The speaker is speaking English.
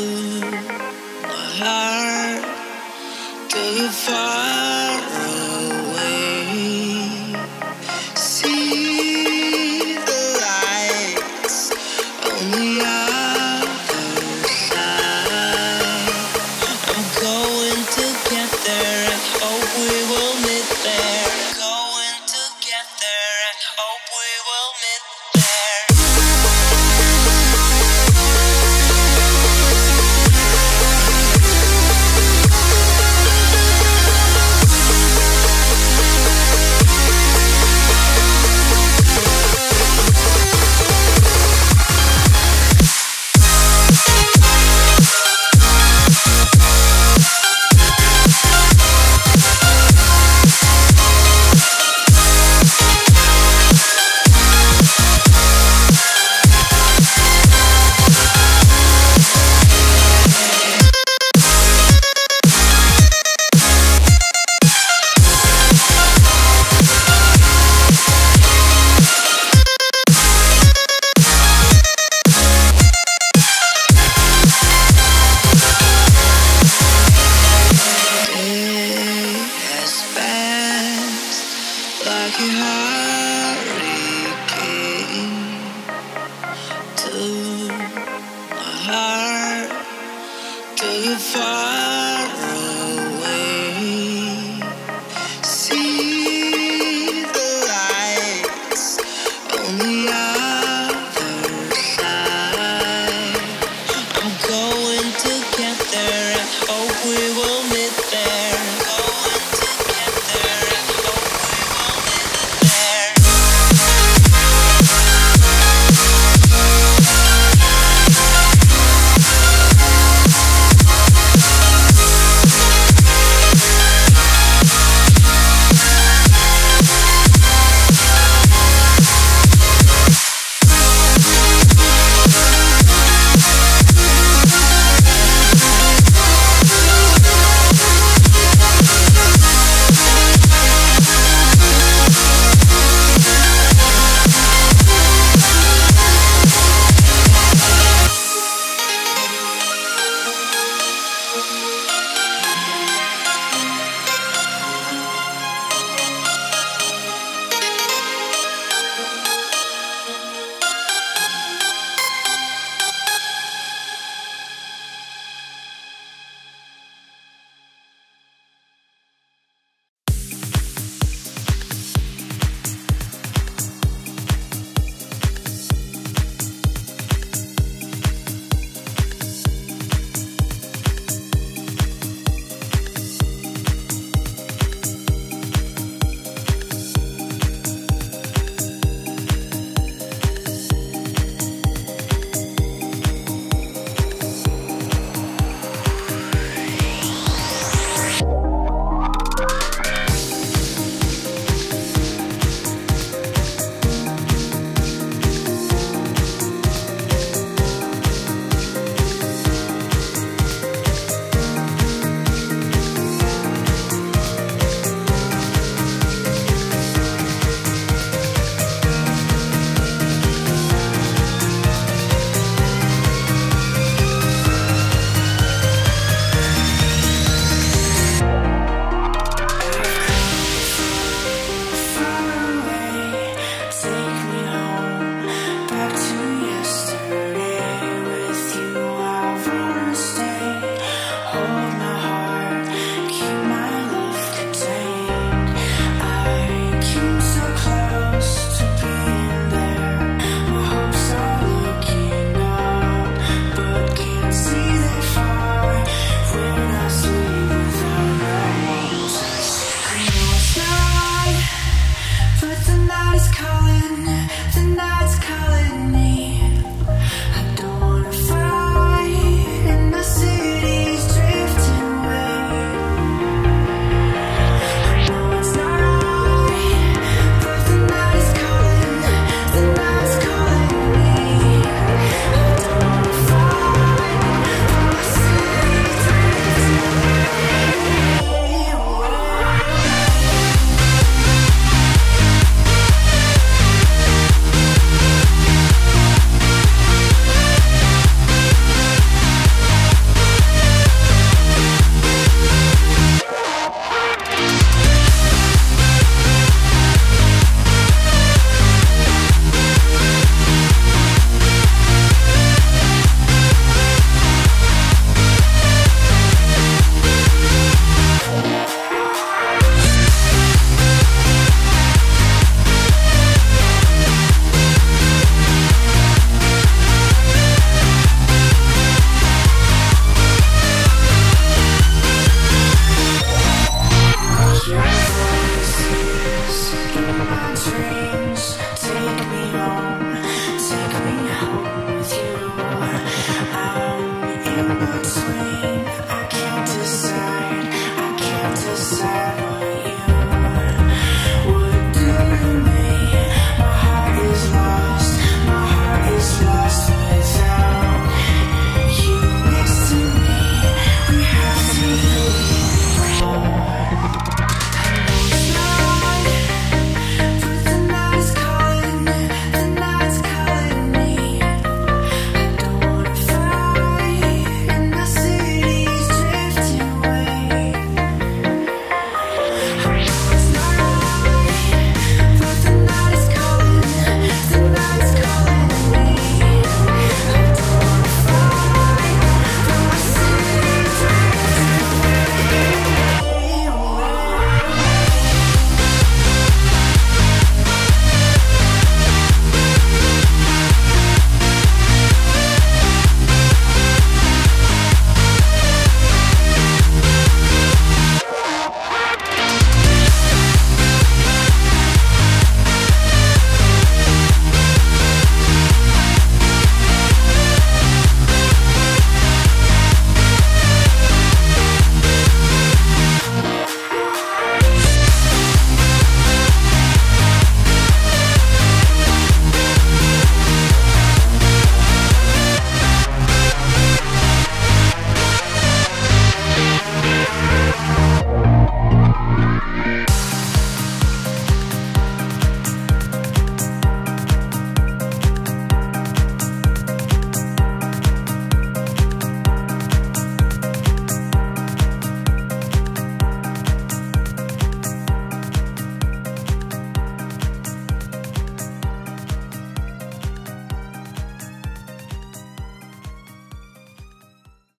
my heart to the far away. See the lights on the other side. I'm going to get there, and hope we will meet there. Going to get there, and hope we will meet there. Like a hurricane to my heart, to the far away. See the lights on the other side. I'm going to get there, and hope we will meet there.